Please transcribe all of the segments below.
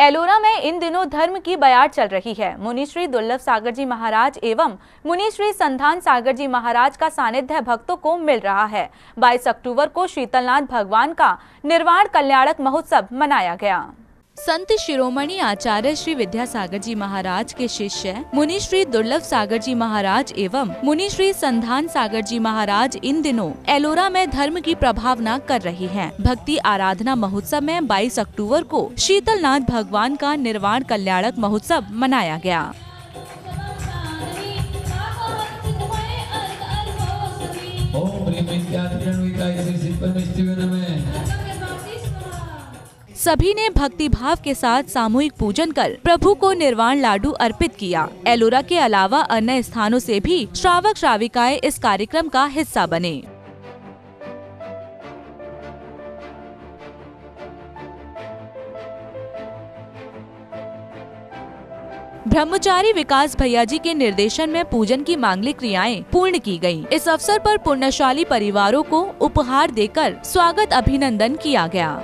एलोरा में इन दिनों धर्म की बयार चल रही है। मुनिश्री दुर्लभ सागर जी महाराज एवं मुनिश्री संधान सागर जी महाराज का सानिध्य भक्तों को मिल रहा है। 22 अक्टूबर को शीतलनाथ भगवान का निर्वाण कल्याणक महोत्सव मनाया गया। संत शिरोमणि आचार्य श्री विद्या सागर जी महाराज के शिष्य मुनिश्री दुर्लभ सागर जी महाराज एवं मुनिश्री संधान सागर जी महाराज इन दिनों एलोरा में धर्म की प्रभावना कर रही हैं। भक्ति आराधना महोत्सव में 22 अक्टूबर को शीतलनाथ भगवान का निर्वाण कल्याणक महोत्सव मनाया गया। सभी ने भक्ति भाव के साथ सामूहिक पूजन कर प्रभु को निर्वाण लाडू अर्पित किया। एलोरा के अलावा अन्य स्थानों से भी श्रावक श्राविकाएं इस कार्यक्रम का हिस्सा बने। ब्रह्मचारी विकास भैया जी के निर्देशन में पूजन की मांगलिक क्रियाएं पूर्ण की गयी। इस अवसर पर पुण्यशाली परिवारों को उपहार देकर स्वागत अभिनंदन किया गया।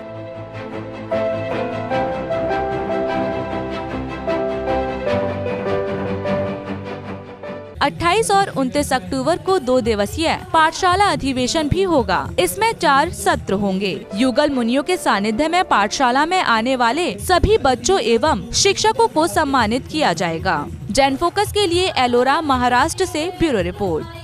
अट्ठाईस और 29 अक्टूबर को 2 दिवसीय पाठशाला अधिवेशन भी होगा। इसमें 4 सत्र होंगे। युगल मुनियों के सानिध्य में पाठशाला में आने वाले सभी बच्चों एवं शिक्षकों को सम्मानित किया जाएगा। जैन फोकस के लिए एलोरा महाराष्ट्र से ब्यूरो रिपोर्ट।